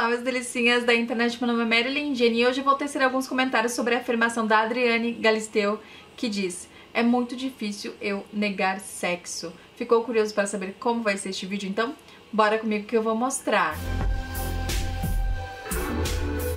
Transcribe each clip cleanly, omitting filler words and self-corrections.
Olá, meus delicinhas da internet, meu nome é Marilyn Jane e hoje eu vou tecer alguns comentários sobre a afirmação da Adriane Galisteu que diz: é muito difícil eu negar sexo. Ficou curioso para saber como vai ser este vídeo? Então, bora comigo que eu vou mostrar.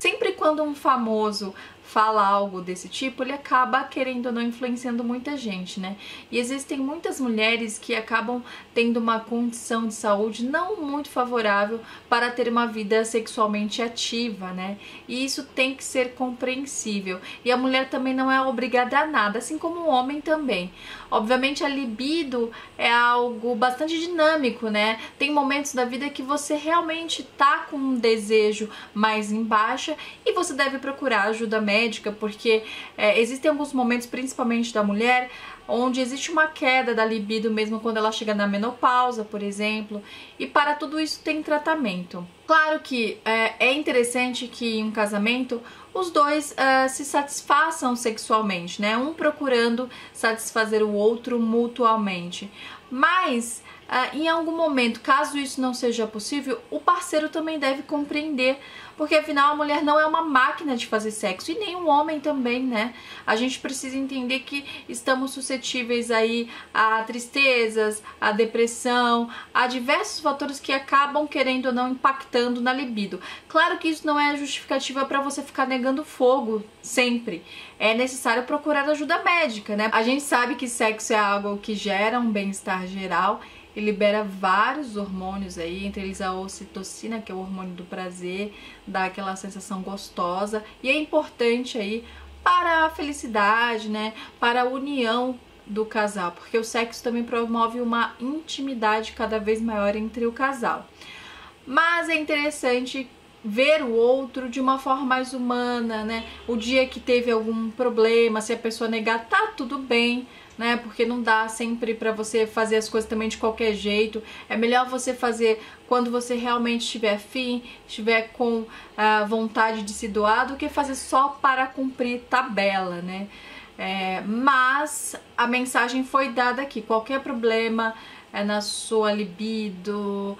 Sempre quando um famoso fala algo desse tipo, ele acaba, querendo ou não, influenciando muita gente, né? E existem muitas mulheres que acabam tendo uma condição de saúde não muito favorável para ter uma vida sexualmente ativa, né? E isso tem que ser compreensível. E a mulher também não é obrigada a nada, assim como o homem também. Obviamente a libido é algo bastante dinâmico, né? Tem momentos da vida que você realmente tá com um desejo mais em baixa e você deve procurar ajuda médica, porque existem alguns momentos, principalmente da mulher, onde existe uma queda da libido mesmo quando ela chega na menopausa, por exemplo, e para tudo isso tem tratamento. Claro que é interessante que em um casamento os dois se satisfaçam sexualmente, né? Um procurando satisfazer o outro mutuamente, mas em algum momento, caso isso não seja possível, o parceiro também deve compreender, porque afinal a mulher não é uma máquina de fazer sexo e nem um homem também, né? A gente precisa entender que estamos suscetíveis aí a tristezas, a depressão, a diversos fatores que acabam, querendo ou não, impactando na libido. Claro que isso não é justificativa para você ficar negando fogo sempre. É necessário procurar ajuda médica, né? A gente sabe que sexo é algo que gera um bem-estar geral e libera vários hormônios aí, entre eles a ocitocina, que é o hormônio do prazer, dá aquela sensação gostosa e é importante aí para a felicidade, né? Para a união do casal, porque o sexo também promove uma intimidade cada vez maior entre o casal. Mas é interessante ver o outro de uma forma mais humana, né? O dia que teve algum problema, se a pessoa negar, tá tudo bem, né? Porque não dá sempre pra você fazer as coisas também de qualquer jeito. É melhor você fazer quando você realmente estiver afim, estiver com a vontade de se doar, do que fazer só para cumprir tabela, né? Mas a mensagem foi dada aqui: qualquer problema na sua libido,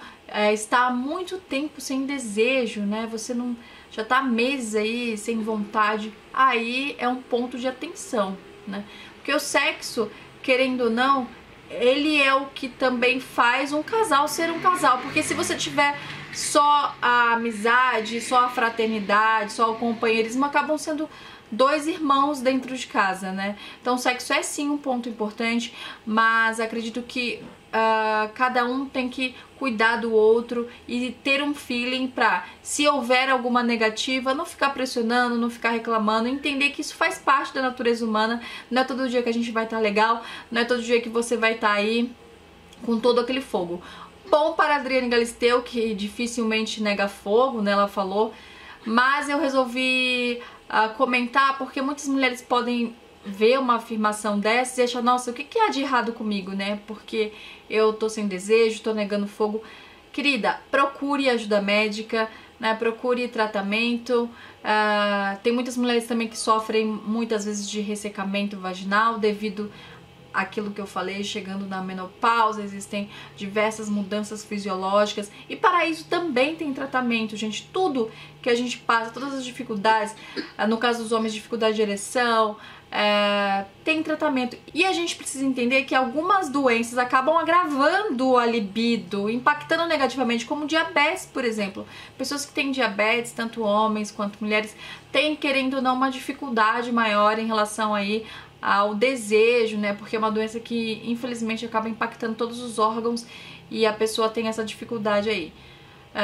está há muito tempo sem desejo, né? Você não, já está há meses aí sem vontade, aí é um ponto de atenção, né? Porque o sexo, querendo ou não, ele é o que também faz um casal ser um casal, porque se você tiver só a amizade, só a fraternidade, só o companheirismo, acabam sendo dois irmãos dentro de casa, né? Então o sexo é sim um ponto importante, mas acredito que cada um tem que cuidar do outro e ter um feeling pra, se houver alguma negativa, não ficar pressionando, não ficar reclamando, entender que isso faz parte da natureza humana. Não é todo dia que a gente vai estar legal, não é todo dia que você vai estar aí com todo aquele fogo. Bom para a Adriane Galisteu, que dificilmente nega fogo, né? Ela falou, mas eu resolvi comentar porque muitas mulheres podem ver uma afirmação dessa e achar: nossa, o que há de errado comigo, né? Porque eu tô sem desejo, tô negando fogo. Querida, procure ajuda médica, né? Procure tratamento. Tem muitas mulheres também que sofrem muitas vezes de ressecamento vaginal devido àquilo que eu falei, chegando na menopausa, existem diversas mudanças fisiológicas e para isso também tem tratamento, gente. Tudo que a gente passa, todas as dificuldades, no caso dos homens, dificuldade de ereção, tem tratamento. E a gente precisa entender que algumas doenças acabam agravando a libido, impactando negativamente, como diabetes, por exemplo. Pessoas que têm diabetes, tanto homens quanto mulheres, têm, querendo ou não, uma dificuldade maior em relação aí ao desejo, né? Porque é uma doença que, infelizmente, acaba impactando todos os órgãos e a pessoa tem essa dificuldade aí.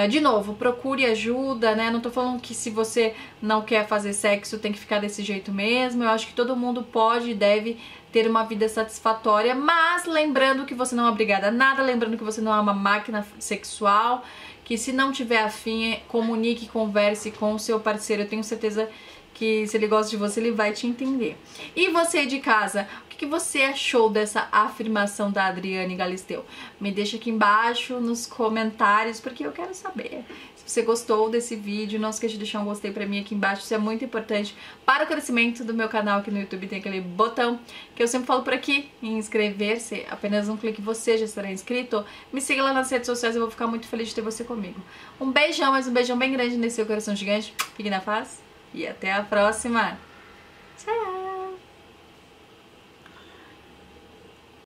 De novo, procure ajuda, né? Não tô falando que se você não quer fazer sexo tem que ficar desse jeito mesmo. Eu acho que todo mundo pode e deve ter uma vida satisfatória, mas lembrando que você não é obrigada a nada, lembrando que você não é uma máquina sexual, que se não tiver afim, comunique, converse com o seu parceiro. Eu tenho certeza que se ele gosta de você, ele vai te entender. E você de casa, o que você achou dessa afirmação da Adriane Galisteu? Me deixa aqui embaixo nos comentários, porque eu quero saber. Se Se você gostou desse vídeo, não esqueça de deixar um gostei pra mim aqui embaixo, isso é muito importante para o crescimento do meu canal aqui no YouTube. Tem aquele botão que eu sempre falo por aqui, inscrever-se, apenas um clique você já estará inscrito. Me siga lá nas redes sociais, eu vou ficar muito feliz de ter você comigo. Um beijão, mas um beijão bem grande nesse seu coração gigante, fique na paz e até a próxima!